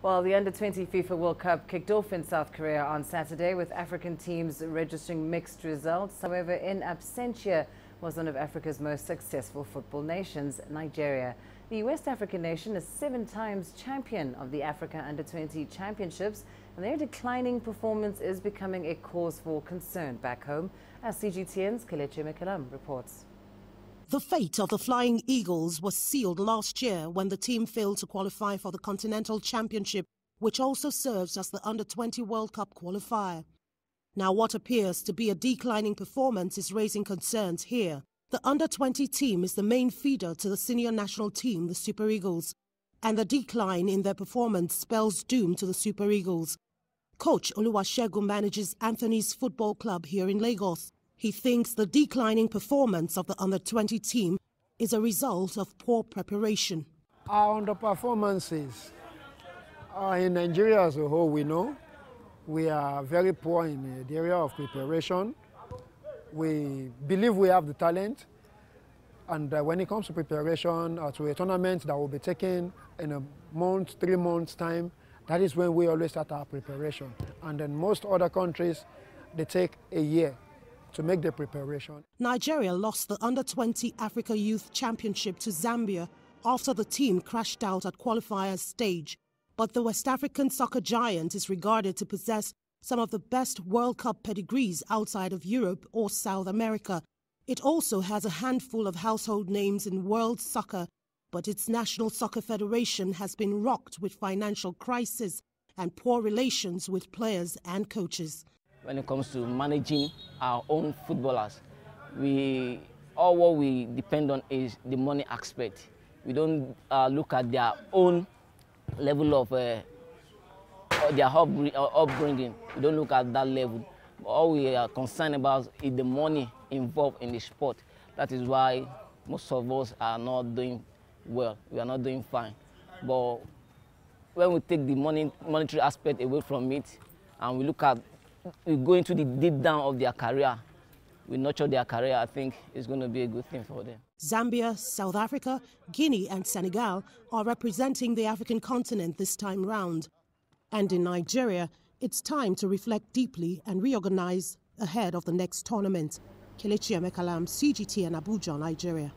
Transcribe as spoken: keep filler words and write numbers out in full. Well, the under twenty FIFA World Cup kicked off in South Korea on Saturday, with African teams registering mixed results. However, in absentia was one of Africa's most successful football nations, Nigeria. The West African nation is seven times champion of the Africa under twenty Championships, and their declining performance is becoming a cause for concern back home, as C G T N's Kelechi Emekalam reports. The fate of the Flying Eagles was sealed last year when the team failed to qualify for the Continental Championship, which also serves as the under twenty World Cup qualifier. Now, what appears to be a declining performance is raising concerns here. The under twenty team is the main feeder to the senior national team, the Super Eagles, and the decline in their performance spells doom to the Super Eagles. Coach Oluwasegun manages Anthony's football club here in Lagos. He thinks the declining performance of the under twenty team is a result of poor preparation. Our underperformances uh, in Nigeria as a whole, we know, we are very poor in the area of preparation. We believe we have the talent, and uh, when it comes to preparation uh, to a tournament that will be taken in a month, three months' time, that is when we always start our preparation. And then most other countries, they take a year to make the preparation. Nigeria lost the under twenty Africa Youth Championship to Zambia after the team crashed out at qualifiers stage. But the West African soccer giant is regarded to possess some of the best World Cup pedigrees outside of Europe or South America. It also has a handful of household names in world soccer, but its National Soccer Federation has been rocked with financial crisis and poor relations with players and coaches. When it comes to managing our own footballers, we, all what we depend on is the money aspect. We don't uh, look at their own level of uh, their upbringing. We don't look at that level. All we are concerned about is the money involved in the sport. That is why most of us are not doing well. We are not doing fine. But when we take the money, monetary aspect away from it, and we look at we go into the deep down of their career, we nurture their career, I think it's going to be a good thing for them. Zambia, South Africa, Guinea and Senegal are representing the African continent this time round. And in Nigeria, it's time to reflect deeply and reorganize ahead of the next tournament. Kelechi Emekalam, C G T N, Abuja, Nigeria.